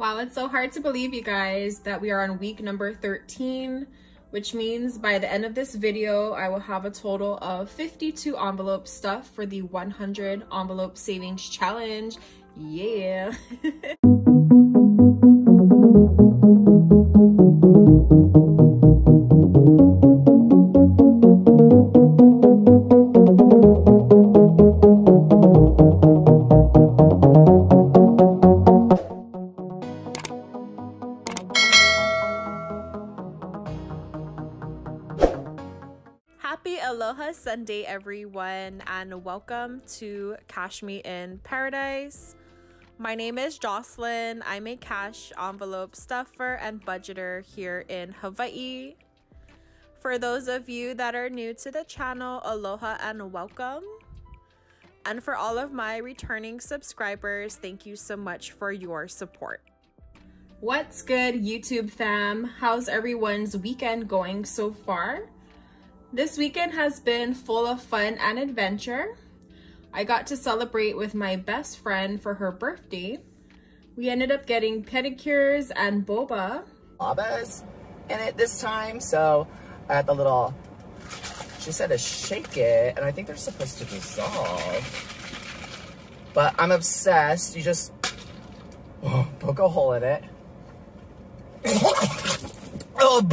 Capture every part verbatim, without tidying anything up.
Wow, it's so hard to believe, you guys, that we are on week number thirteen, which means by the end of this video, I will have a total of fifty-two envelopes stuffed for the one hundred envelope savings challenge. Yeah. Sunday, everyone, and welcome to Cash Me In Paradise. My name is Jocelyn. I'm a cash envelope stuffer and budgeter here in Hawaii. For those of you that are new to the channel, aloha and welcome. And for all of my returning subscribers, thank you so much for your support. What's good, YouTube fam? How's everyone's weekend going so far? This weekend has been full of fun and adventure. I got to celebrate with my best friend for her birthday. We ended up getting pedicures and boba. Boba's in it this time, so I had the little, she said to shake it, and I think they're supposed to dissolve. But I'm obsessed. You just oh, poke a hole in it. Oh,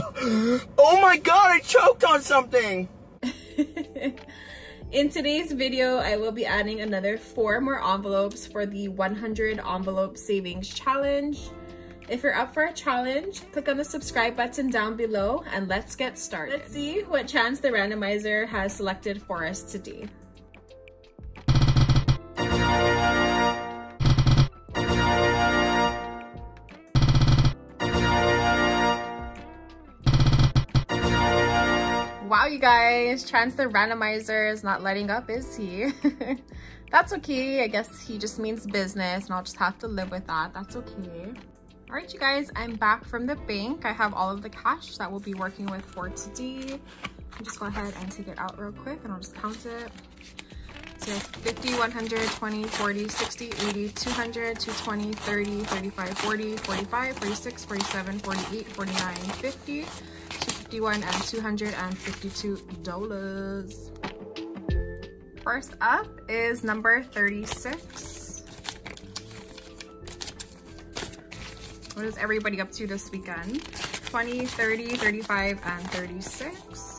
oh my god, I choked on something! In today's video, I will be adding another four more envelopes for the one hundred envelope savings challenge. If you're up for a challenge, click on the subscribe button down below and let's get started. Let's see what chance the randomizer has selected for us today. Wow, you guys, chance the randomizer is not letting up, is he? That's okay. I guess he just means business and I'll just have to live with that. That's okay. All right, you guys, I'm back from the bank. I have all of the cash that we'll be working with for today. I'll just go ahead and take it out real quick and I'll just count it. So fifty, one hundred, twenty, forty, sixty, eighty, two hundred, two twenty, thirty, thirty-five, forty, forty-five, forty-six, forty-seven, forty-eight, forty-nine, fifty. fifty-one and two hundred fifty-two dollars. First up is number thirty-six. What is everybody up to this weekend? twenty, thirty, thirty-five, and thirty-six.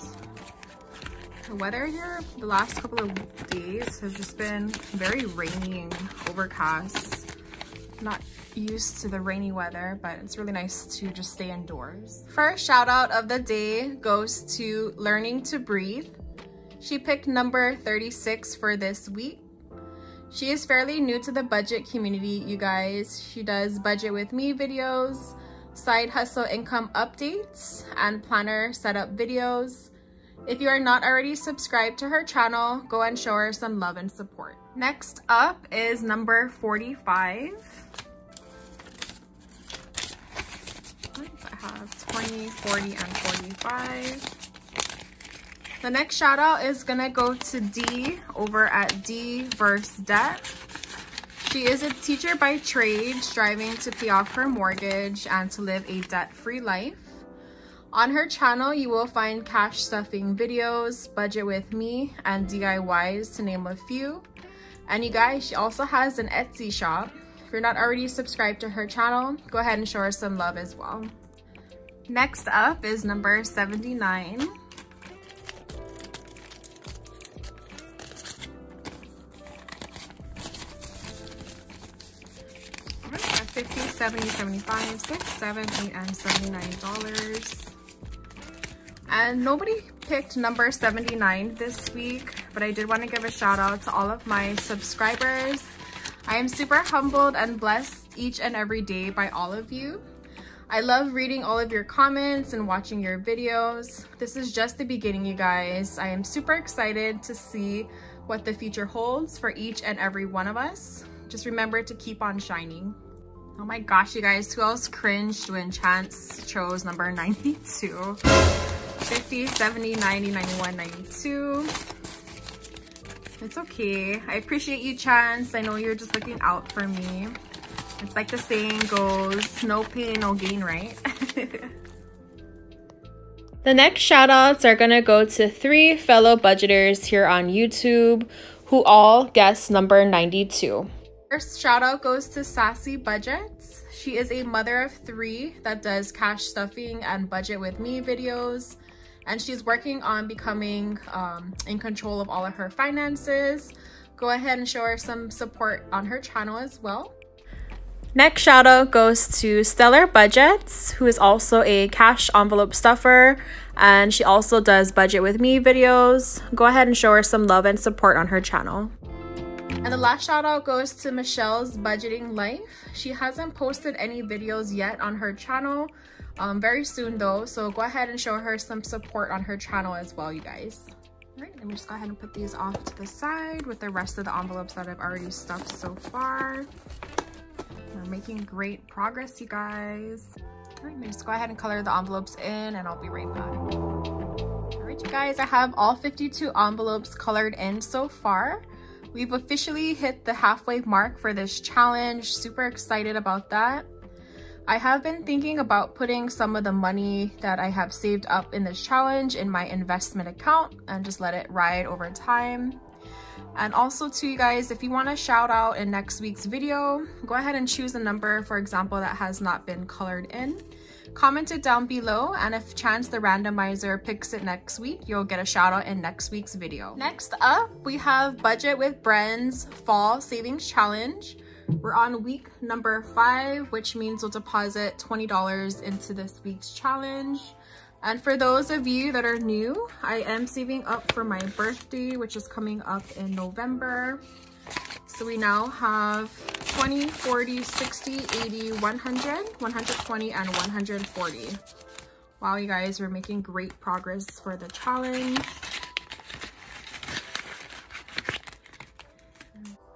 The weather here the last couple of days has just been very rainy and overcast. Not used to the rainy weather, but it's really nice to just stay indoors. First shout out of the day goes to Learning to Breathe. She picked number thirty-six for this week. She is fairly new to the budget community, you guys. She does budget with me videos, side hustle income updates, and planner setup videos. If you are not already subscribed to her channel, go and show her some love and support. Next up is number forty-five. I have twenty, forty, and forty-five. The next shout out is gonna go to D over at D versus. Debt. She is a teacher by trade, striving to pay off her mortgage and to live a debt-free life. On her channel, you will find cash stuffing videos, budget with me, and D I Ys, to name a few. And you guys, she also has an Etsy shop. If you're not already subscribed to her channel, go ahead and show her some love as well. Next up is number seventy-nine. fifty, seventy, seventy-five, six, seven, eight, and seventy-nine dollars. And nobody picked number seventy-nine this week, but I did want to give a shout out to all of my subscribers. I am super humbled and blessed each and every day by all of you. I love reading all of your comments and watching your videos. This is just the beginning, you guys. I am super excited to see what the future holds for each and every one of us. Just remember to keep on shining. Oh my gosh, you guys, who else cringed when Chance chose number ninety-two? fifty, seventy, ninety, ninety-one, ninety-two. It's okay. I appreciate you, Chance. I know you're just looking out for me. It's like the saying goes, no pain, no gain, right? The next shout outs are gonna go to three fellow budgeters here on YouTube who all guessed number ninety-two. First shout out goes to Sassy Budgets. She is a mother of three that does cash stuffing and budget with me videos. And she's working on becoming um, in control of all of her finances. Go ahead and show her some support on her channel as well. Next shout out goes to Stellar Budgets, who is also a cash envelope stuffer. And she also does budget with me videos. Go ahead and show her some love and support on her channel. And the last shout out goes to Michelle's Budgeting Life. She hasn't posted any videos yet on her channel. Um, very soon though, so go ahead and show her some support on her channel as well, you guys. All right, let me just go ahead and put these off to the side with the rest of the envelopes that I've already stuffed so far. We're making great progress, you guys. All right, let me just go ahead and color the envelopes in and I'll be right back. All right, you guys, I have all fifty-two envelopes colored in so far. We've officially hit the halfway mark for this challenge. Super excited about that. I have been thinking about putting some of the money that I have saved up in this challenge in my investment account and just let it ride over time. And also too, you guys, if you want to shout out in next week's video, go ahead and choose a number, for example, that has not been colored in. Comment it down below, and if chance the randomizer picks it next week, you'll get a shout out in next week's video. Next up, we have Budget with Bren's Fall Savings Challenge. We're on week number five, which means we'll deposit twenty dollars into this week's challenge. And for those of you that are new, I am saving up for my birthday, which is coming up in November. So we now have twenty, forty, sixty, eighty, one hundred, one hundred twenty, and one hundred forty. Wow, you guys, we're making great progress for the challenge.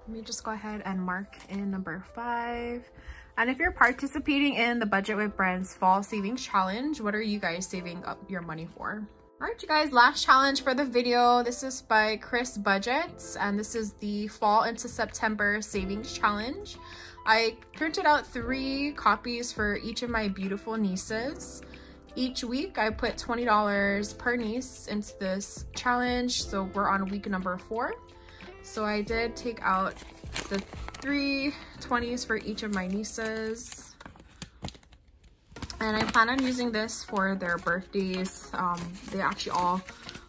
Let me just go ahead and mark in number five. And if you're participating in the Budget with Bren's Fall Savings Challenge, what are you guys saving up your money for? All right, you guys, last challenge for the video. This is by Kris Budgets, and this is the Fall into September Savings Challenge. I printed out three copies for each of my beautiful nieces. Each week, I put twenty dollars per niece into this challenge, so we're on week number four. So I did take out the three twenties for each of my nieces. And I plan on using this for their birthdays. Um, they actually all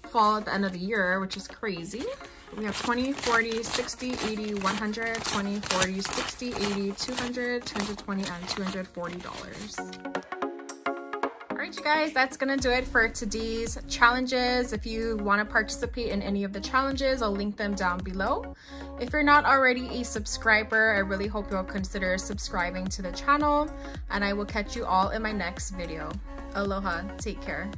fall at the end of the year, which is crazy. We have twenty, forty, sixty, eighty, one hundred, twenty, forty, sixty, eighty, two hundred, one hundred twenty, and two hundred forty dollars. Alright, you guys, that's gonna do it for today's challenges. If you want to participate in any of the challenges, I'll link them down below. If you're not already a subscriber, I really hope you'll consider subscribing to the channel, and I will catch you all in my next video. Aloha, take care.